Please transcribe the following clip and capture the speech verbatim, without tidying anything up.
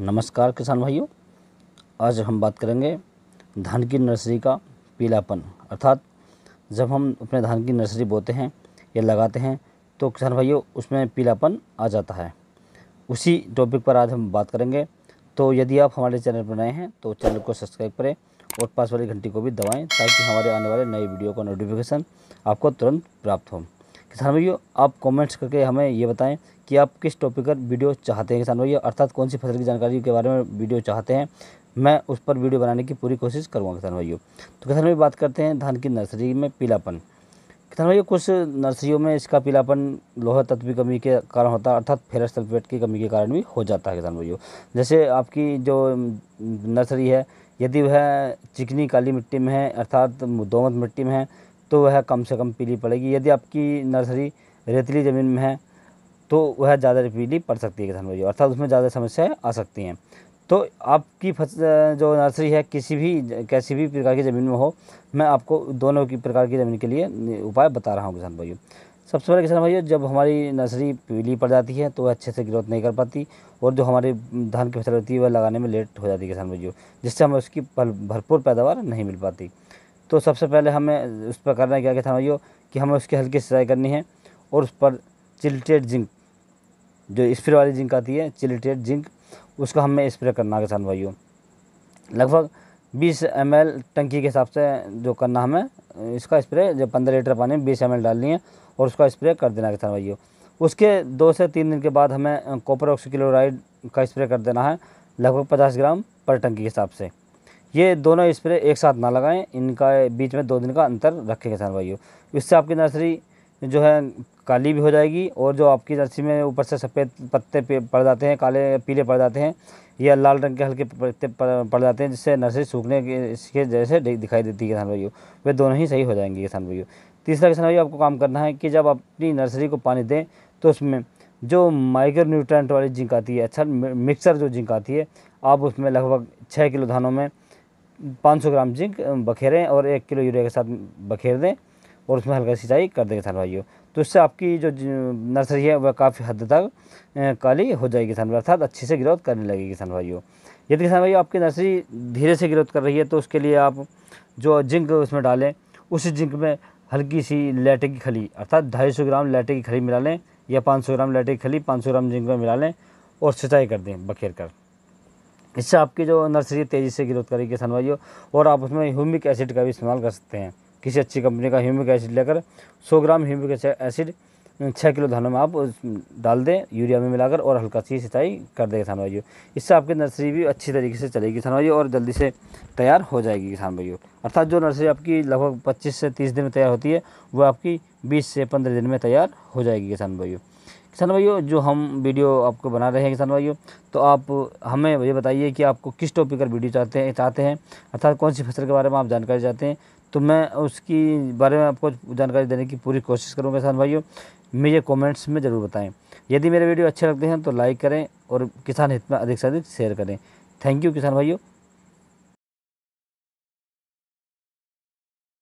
नमस्कार किसान भाइयों, आज हम बात करेंगे धान की नर्सरी का पीलापन। अर्थात जब हम अपने धान की नर्सरी बोते हैं या लगाते हैं तो किसान भाइयों उसमें पीलापन आ जाता है। उसी टॉपिक पर आज हम बात करेंगे। तो यदि आप हमारे चैनल पर नए हैं तो चैनल को सब्सक्राइब करें और पास वाली घंटी को भी दबाएँ ताकि हमारे आने वाले नए वीडियो का नोटिफिकेशन आपको तुरंत प्राप्त हो। किसान भाइयों, आप कमेंट्स करके हमें ये बताएं कि आप किस टॉपिक पर वीडियो चाहते हैं। किसान भाइयों अर्थात कौन सी फसल की जानकारी के बारे में वीडियो चाहते हैं, मैं उस पर वीडियो बनाने की पूरी कोशिश करूँगा। किसान भाइयों, तो किसान भाई बात करते हैं धान की नर्सरी में पीलापन। किसान भाइयों कुछ नर्सरियों में इसका पीलापन लोहा तत्व की कमी के कारण होता है, अर्थात फेरस सल्फेट की कमी के कारण भी हो जाता है। किसान भाइयों, जैसे आपकी जो नर्सरी है यदि वह चिकनी काली मिट्टी में है अर्थात दोमट मिट्टी में है तो वह कम से कम पीली पड़ेगी। यदि आपकी नर्सरी रेतीली ज़मीन में है तो वह ज़्यादा पीली पड़ सकती है किसान भाइयों, अर्थात उसमें ज़्यादा समस्याएं आ सकती हैं। तो आपकी फसल जो नर्सरी है किसी भी कैसी भी प्रकार की ज़मीन में हो, मैं आपको दोनों की प्रकार की ज़मीन के लिए उपाय बता रहा हूँ किसान भाइयों। सबसे पहले किसान भाइयों, जब हमारी नर्सरी पीली पड़ जाती है तो वह अच्छे से ग्रोथ नहीं कर पाती और जो हमारी धान की फसल होती है वह लगाने में लेट हो जाती है किसान भाइयों, जिससे हमें उसकी भरपूर पैदावार नहीं मिल पाती। तो सबसे पहले हमें उस पर करना क्या किसान भाइयों कि हमें उसकी हल्की सिंचाई करनी है और उस पर चिल्टेड जिंक, जो स्प्रे वाली जिंक आती है चिल्टेड जिंक, उसका हमें स्प्रे करना है किसान भाइयों। लगभग बीस एम एल टंकी के हिसाब से जो करना हमें इसका स्प्रे, जो पंद्रह लीटर पानी में बीस एम एल डालनी है और उसका स्प्रे कर देना किसान भाइयों। उसके दो से तीन दिन के बाद हमें कॉपर ऑक्सीक्लोराइड का स्प्रे कर देना है लगभग पचास ग्राम पर टंकी के हिसाब से। ये दोनों स्प्रे एक साथ ना लगाएं, इनका बीच में दो दिन का अंतर रखें किसान भाइयों। इससे आपकी नर्सरी जो है काली भी हो जाएगी और जो आपकी नर्सरी में ऊपर से सफ़ेद पत्ते पड़ जाते हैं, काले पीले पड़ जाते हैं या लाल रंग के हल्के पत्ते पड़ जाते हैं जिससे नर्सरी सूखने के जैसे दिखाई देती है किसान भाइयों, वे दोनों ही सही हो जाएंगे किसान भाइयों। तीसरा किसान भाइयों आपको काम करना है कि जब अपनी नर्सरी को पानी दें तो उसमें जो माइक्रो न्यूट्रेंट वाली जिंक आती है, अच्छा मिक्सर जो जिंक आती है, आप उसमें लगभग छः किलो धानों में पाँच सौ ग्राम जिंक बखेरें और एक किलो यूरिया के साथ बखेर दें और उसमें हल्का सिंचाई कर दें किसान भाइयों। तो इससे आपकी जो नर्सरी है वह काफ़ी हद तक काली हो जाएगी किसान भाई, अर्थात अच्छे से ग्रोथ करने लगेगी किसान भाइयों। यदि किसान भाइयों आपकी नर्सरी धीरे से ग्रोथ कर रही है तो उसके लिए आप जो जिंक उसमें डालें उस जिंक में हल्की सी लेटे की खली, अर्थात ढाई सौ ग्राम लेटे की खली मिला लें या पाँच सौ ग्राम लेटे की खली पाँच सौ ग्राम जिंक में मिला लें और सिंचाई कर दें बखेर कर। इससे आपकी जो नर्सरी तेज़ी से ग्रोथ करेगी किसान भाइयों। और आप उसमें ह्यूमिक एसिड का भी इस्तेमाल कर सकते हैं, किसी अच्छी कंपनी का ह्यूमिक एसिड लेकर सौ ग्राम ह्यूमिक एसिड छः किलो धानों में आप डाल दें यूरिया में मिलाकर और हल्का सी सिंचाई कर दें किसान भाइयों। इससे आपकी नर्सरी भी अच्छी तरीके से चलेगी किसान भाइयों और जल्दी से तैयार हो जाएगी किसान भाइयों। अर्थात जो नर्सरी आपकी लगभग पच्चीस से तीस दिन में तैयार होती है वह आपकी बीस से पंद्रह दिन में तैयार हो जाएगी किसान भाइयों। किसान भाइयों जो हम वीडियो आपको बना रहे हैं किसान भाइयों, तो आप हमें ये बताइए कि आपको किस टॉपिक पर वीडियो चाहते हैं चाहते हैं अर्थात कौन सी फसल के बारे में आप जानकारी चाहते हैं, तो मैं उसकी बारे में आपको जानकारी देने की पूरी कोशिश करूँगा किसान भाइयों। मुझे कमेंट्स में ज़रूर बताएं। यदि मेरे वीडियो अच्छे लगते हैं तो लाइक करें और किसान हित में अधिक से अधिक शेयर करें। थैंक यू किसान भाइयों।